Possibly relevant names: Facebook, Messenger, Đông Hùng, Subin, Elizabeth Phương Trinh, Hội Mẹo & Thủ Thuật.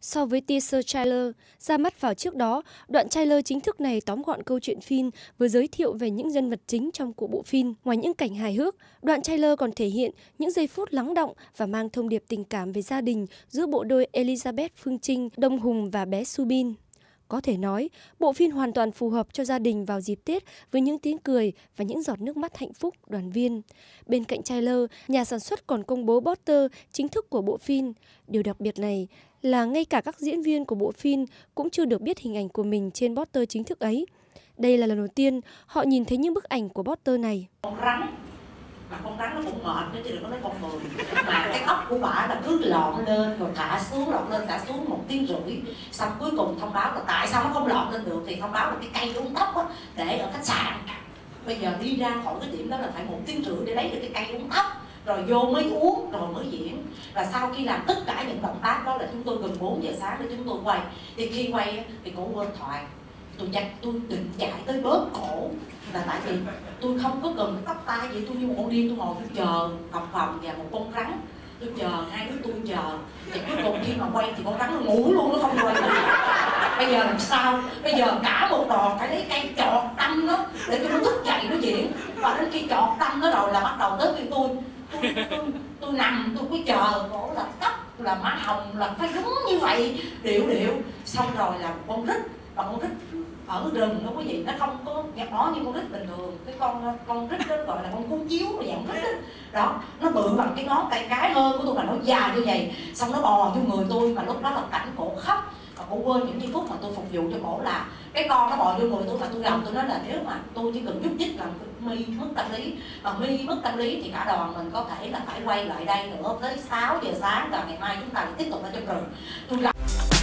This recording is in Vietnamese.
So với teaser trailer ra mắt vào trước đó, đoạn trailer chính thức này tóm gọn câu chuyện phim với giới thiệu về những nhân vật chính trong của bộ phim. Ngoài những cảnh hài hước, đoạn trailer còn thể hiện những giây phút lắng đọng và mang thông điệp tình cảm về gia đình giữa bộ đôi Elizabeth Phương Trinh, Đông Hùng và bé Subin. Có thể nói, bộ phim hoàn toàn phù hợp cho gia đình vào dịp Tết với những tiếng cười và những giọt nước mắt hạnh phúc đoàn viên. Bên cạnh trailer, nhà sản xuất còn công bố poster chính thức của bộ phim. Điều đặc biệt này là ngay cả các diễn viên của bộ phim cũng chưa được biết hình ảnh của mình trên poster chính thức ấy. Đây là lần đầu tiên họ nhìn thấy những bức ảnh của poster này. Con rắn nó cũng mệt chứ đừng có nói con người. Mà cái óc của bả là cứ lộn lên rồi thả xuống, lộn lên thả xuống 1 tiếng rưỡi. Xong cuối cùng thông báo là tại sao nó không lộn lên được, thì thông báo là cái cây uống tóc á, để ở khách sạn. Bây giờ đi ra khỏi cái điểm đó là phải 1 tiếng rưỡi để lấy được cái cây uống tóc, rồi vô mới uống, rồi mới diễn. Và sau khi làm tất cả những động tác đó là chúng tôi gần 4 giờ sáng để chúng tôi quay. Thì khi quay thì cô quên thoại, tôi định chạy tới bóp cổ. Là tại vì tôi không có cần tóc tai vậy, tôi như một con điên, tôi ngồi tôi chờ cọc phòng và một con rắn, tôi chờ, hai đứa tôi chờ, thì cuối cùng khi mà quay thì con rắn nó ngủ luôn, nó không quay nữa. Bây giờ làm sao? Bây giờ cả một đòn phải lấy cây chọt đâm nó để cho nó thức dậy nó diễn, và đến khi chọt đâm nó rồi là bắt đầu tới khi tôi nằm, tôi cứ chờ, cổ là tóc là má hồng là phải đúng như vậy, điệu, xong rồi là một con rít, và con rít ở rừng nó có gì, nó không có gạt nó như con rít bình thường. Cái con rít đó gọi là con cuốn chiếu dạng rít đó. Đó, nó bự bằng cái ngón tay cái hơn của tôi mà nó dài như vậy, xong nó bò vô người tôi, mà lúc đó là cảnh cổ khóc. Và cổ quên những giây phút mà tôi phục vụ cho cổ là cái con nó bò vô người tôi, mà tôi gầm, tôi nói là nếu mà tôi chỉ cần nhúc nhích là My mất tâm lý, và My mất tâm lý thì cả đoàn mình có thể là phải quay lại đây nữa tới 6 giờ sáng, và ngày mai chúng ta lại tiếp tục ở trong rừng. Tôi